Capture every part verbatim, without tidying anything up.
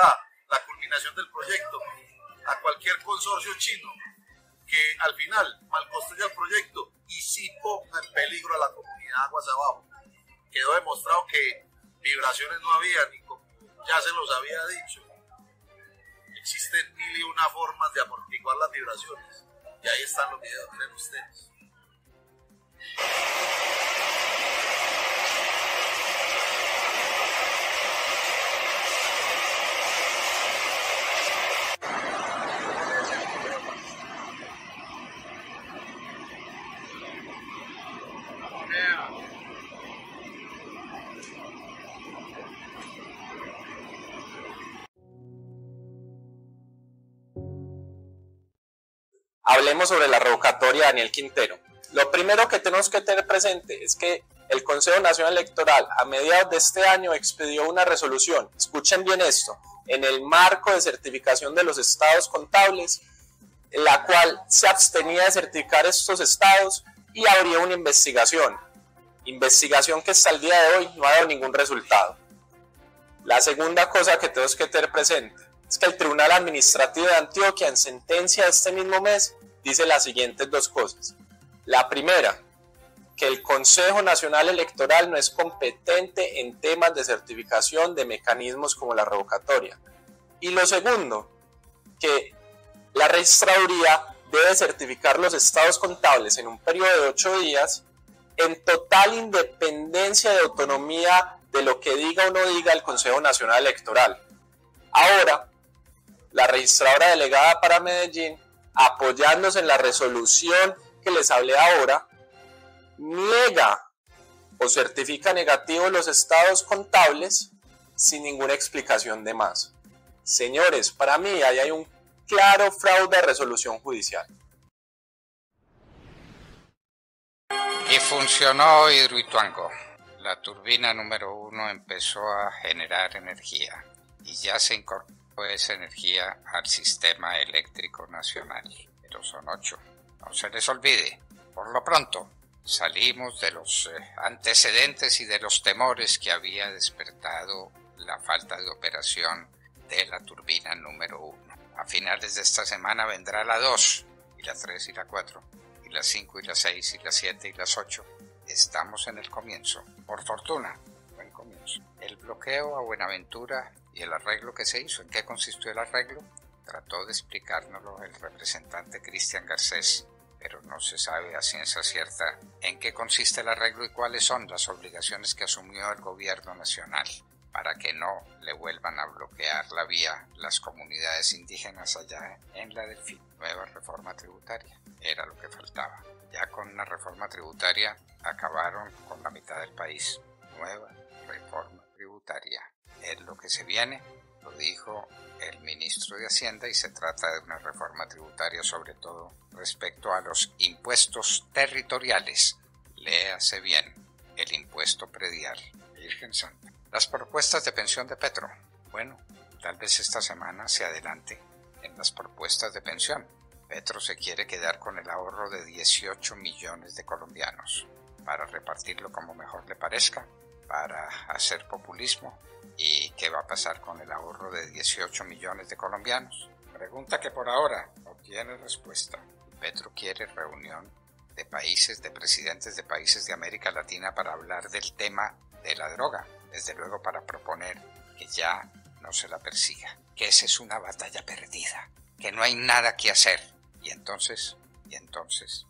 dará la culminación del proyecto a cualquier consorcio chino que al final malconstruya el proyecto y sí ponga en peligro a la comunidad aguas abajo. Quedó demostrado que vibraciones no había, ni como ya se los había dicho. Existen mil y una formas de amortiguar las vibraciones. Y ahí están los videos, miren ustedes. Hablemos sobre la revocatoria de Daniel Quintero. Lo primero que tenemos que tener presente es que el Consejo Nacional Electoral a mediados de este año expidió una resolución, escuchen bien esto, en el marco de certificación de los estados contables, la cual se abstenía de certificar estos estados y abrió una investigación, investigación que hasta el día de hoy no ha dado ningún resultado. La segunda cosa que tenemos que tener presente es que el Tribunal Administrativo de Antioquia, en sentencia de este mismo mes, dice las siguientes dos cosas. La primera, que el Consejo Nacional Electoral no es competente en temas de certificación de mecanismos como la revocatoria. Y lo segundo, que la registraduría debe certificar los estados contables en un periodo de ocho días, en total independencia y autonomía de lo que diga o no diga el Consejo Nacional Electoral. Ahora, la registradora delegada para Medellín, apoyándose en la resolución que les hablé ahora, niega o certifica negativo los estados contables sin ninguna explicación de más. Señores, para mí ahí hay un claro fraude de resolución judicial. Y funcionó Hidroituango. La turbina número uno empezó a generar energía y ya se incorporó esa energía al sistema eléctrico nacional. Pero son ocho. No se les olvide, por lo pronto salimos de los eh, antecedentes y de los temores que había despertado la falta de operación de la turbina número uno. A finales de esta semana vendrá la dos, y la tres, y la cuatro, y la cinco, y la seis, y la siete, y las ocho. Estamos en el comienzo, por fortuna, buen comienzo. El bloqueo a Buenaventura y el arreglo que se hizo, ¿en qué consistió el arreglo? Trató de explicárnoslo el representante Cristian Garcés, pero no se sabe a ciencia cierta en qué consiste el arreglo y cuáles son las obligaciones que asumió el gobierno nacional para que no le vuelvan a bloquear la vía las comunidades indígenas allá en la Delfín. Nueva reforma tributaria, era lo que faltaba. Ya con la reforma tributaria acabaron con la mitad del país. Nueva reforma tributaria es lo que se viene, lo dijo el ministro de Hacienda, y se trata de una reforma tributaria sobre todo respecto a los impuestos territoriales. Léase bien, el impuesto predial. Virgen Santa. Las propuestas de pensión de Petro. Bueno, tal vez esta semana se adelante en las propuestas de pensión. Petro se quiere quedar con el ahorro de dieciocho millones de colombianos para repartirlo como mejor le parezca, para hacer populismo. ¿Y qué va a pasar con el ahorro de dieciocho millones de colombianos? Pregunta que por ahora no tiene respuesta. Petro quiere reunión de países, de presidentes de países de América Latina para hablar del tema de la droga. Desde luego para proponer que ya no se la persiga, que esa es una batalla perdida, que no hay nada que hacer. Y entonces, y entonces,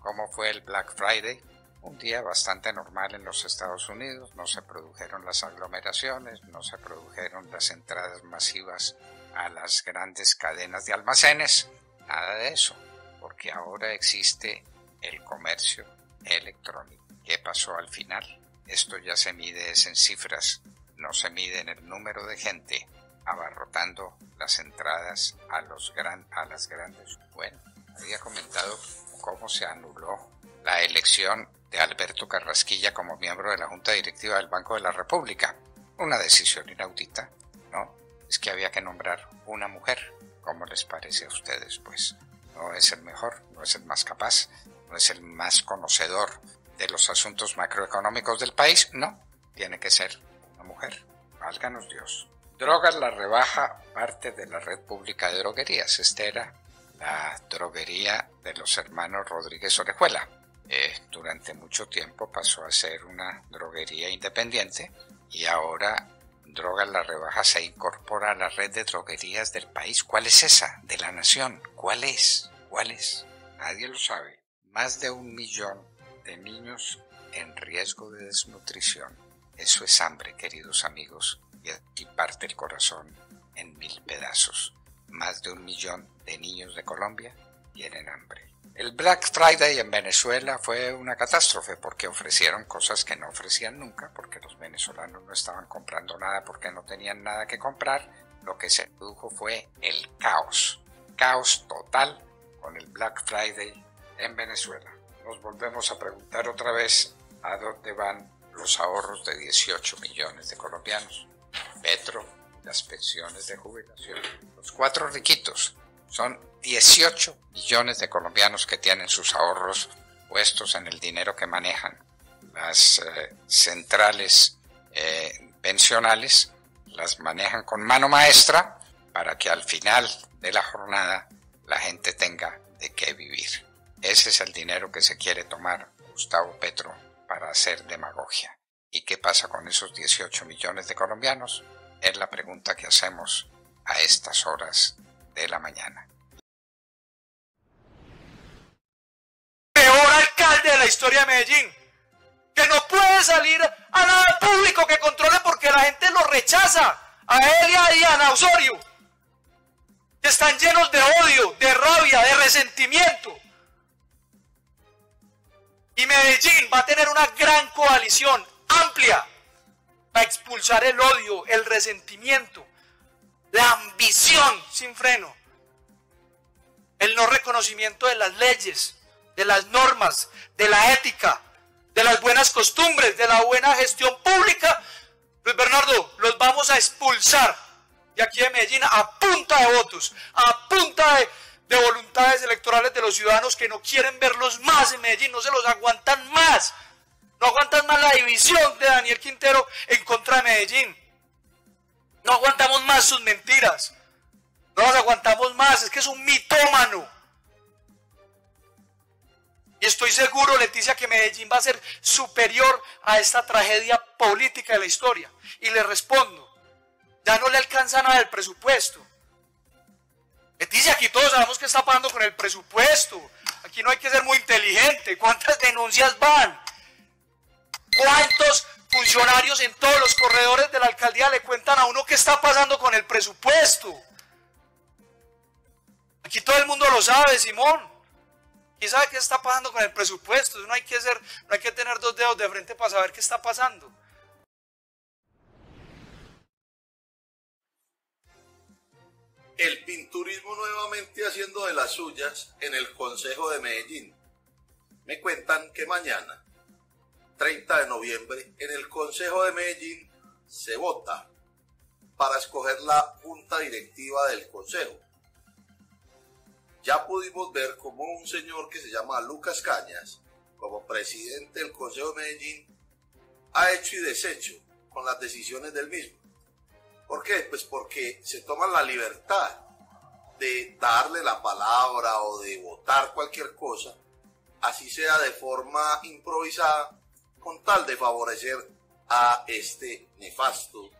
¿cómo fue el Black Friday? Un día bastante normal en los Estados Unidos, no se produjeron las aglomeraciones, no se produjeron las entradas masivas a las grandes cadenas de almacenes, nada de eso, porque ahora existe el comercio electrónico. ¿Qué pasó al final? Esto ya se mide es en cifras, no se mide en el número de gente abarrotando las entradas a, los gran, a las grandes. Bueno, había comentado cómo se anuló la elección de Alberto Carrasquilla como miembro de la Junta Directiva del Banco de la República. Una decisión inaudita, ¿no? Es que había que nombrar una mujer. ¿Cómo les parece a ustedes? Pues no es el mejor, no es el más capaz, no es el más conocedor de los asuntos macroeconómicos del país. No, tiene que ser una mujer. Válganos Dios. Droga La Rebaja, parte de la red pública de droguerías. Esta era la droguería de los hermanos Rodríguez Orejuela. Eh, durante mucho tiempo pasó a ser una droguería independiente y ahora Droga La Rebaja se incorpora a la red de droguerías del país. ¿Cuál es esa? De la nación. ¿Cuál es? ¿Cuál es? Nadie lo sabe. Más de un millón de niños en riesgo de desnutrición. Eso es hambre, queridos amigos. Y aquí parte el corazón en mil pedazos. Más de un millón de niños de Colombia tienen hambre. El Black Friday en Venezuela fue una catástrofe porque ofrecieron cosas que no ofrecían nunca, porque los venezolanos no estaban comprando nada porque no tenían nada que comprar. Lo que se produjo fue el caos, caos total con el Black Friday en Venezuela. Nos volvemos a preguntar otra vez a dónde van los ahorros de dieciocho millones de colombianos. Petro, las pensiones de jubilación. Los cuatro riquitos son dieciocho millones de colombianos que tienen sus ahorros puestos en el dinero que manejan las eh, centrales eh, pensionales, las manejan con mano maestra para que al final de la jornada la gente tenga de qué vivir. Ese es el dinero que se quiere tomar Gustavo Petro para hacer demagogia. ¿Y qué pasa con esos dieciocho millones de colombianos? Es la pregunta que hacemos a estas horas de la mañana. Peor alcalde de la historia de Medellín, que no puede salir a nada público que controle porque la gente lo rechaza, a él y a Ana Osorio, que están llenos de odio, de rabia, de resentimiento. Y Medellín va a tener una gran coalición amplia para expulsar el odio, el resentimiento, la ambición sin freno, el no reconocimiento de las leyes, de las normas, de la ética, de las buenas costumbres, de la buena gestión pública. Luis Bernardo, los vamos a expulsar de aquí de Medellín a punta de votos, a punta de, de voluntades electorales de los ciudadanos que no quieren verlos más en Medellín, no se los aguantan más. No aguantan más la división de Daniel Quintero en contra de Medellín. No aguantamos más sus mentiras. No las aguantamos más. Es que es un mitómano. Y estoy seguro, Leticia, que Medellín va a ser superior a esta tragedia política de la historia. Y le respondo, ya no le alcanza nada el presupuesto. Leticia, aquí todos sabemos qué está pasando con el presupuesto. Aquí no hay que ser muy inteligente. ¿Cuántas denuncias van? ¿Cuántos funcionarios en todos los corredores de la alcaldía le cuentan a uno qué está pasando con el presupuesto? Aquí todo el mundo lo sabe, Simón. ¿Quién sabe qué está pasando con el presupuesto? No hay que ser, no hay que tener dos dedos de frente para saber qué está pasando. El pinturismo nuevamente haciendo de las suyas en el Consejo de Medellín. Me cuentan que mañana, treinta de noviembre, en el Consejo de Medellín se vota para escoger la Junta Directiva del Consejo. Ya pudimos ver cómo un señor que se llama Lucas Cañas, como presidente del Consejo de Medellín, ha hecho y deshecho con las decisiones del mismo. ¿Por qué? Pues porque se toman la libertad de darle la palabra o de votar cualquier cosa, así sea de forma improvisada, con tal de favorecer a este nefasto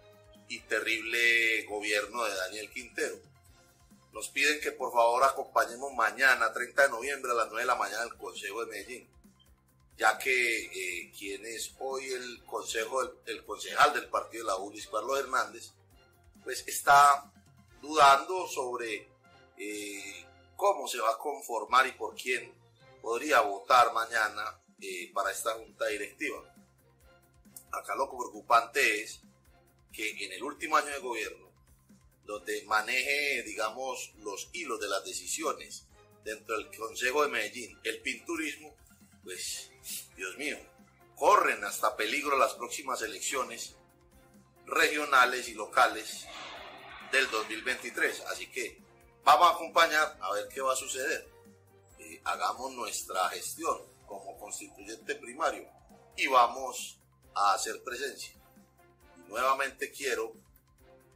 y terrible gobierno de Daniel Quintero. Nos piden que por favor acompañemos mañana, treinta de noviembre, a las nueve de la mañana, al Consejo de Medellín, ya que eh, quien es hoy el, consejo, el, el concejal del partido de la U, Carlos Hernández, pues está dudando sobre eh, cómo se va a conformar y por quién podría votar mañana Eh, para esta junta directiva. Acá lo preocupante es que en el último año de gobierno, donde maneje, digamos, los hilos de las decisiones dentro del Consejo de Medellín, el pinturismo, pues, Dios mío, corren hasta peligro las próximas elecciones regionales y locales del dos mil veintitrés. Así que vamos a acompañar a ver qué va a suceder. Eh, hagamos nuestra gestión como constituyente primario y vamos a hacer presencia. Nuevamente quiero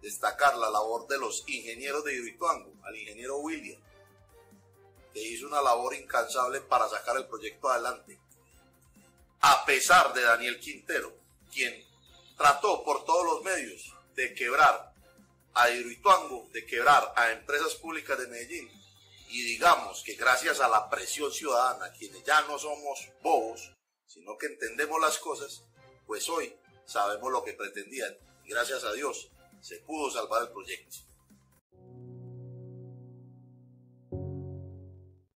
destacar la labor de los ingenieros de Hidroituango, al ingeniero William, que hizo una labor incansable para sacar el proyecto adelante, a pesar de Daniel Quintero, quien trató por todos los medios de quebrar a Hidroituango, de quebrar a Empresas Públicas de Medellín, y digamos que gracias a la presión ciudadana, quienes ya no somos bobos, sino que entendemos las cosas, pues hoy sabemos lo que pretendían, y gracias a Dios se pudo salvar el proyecto.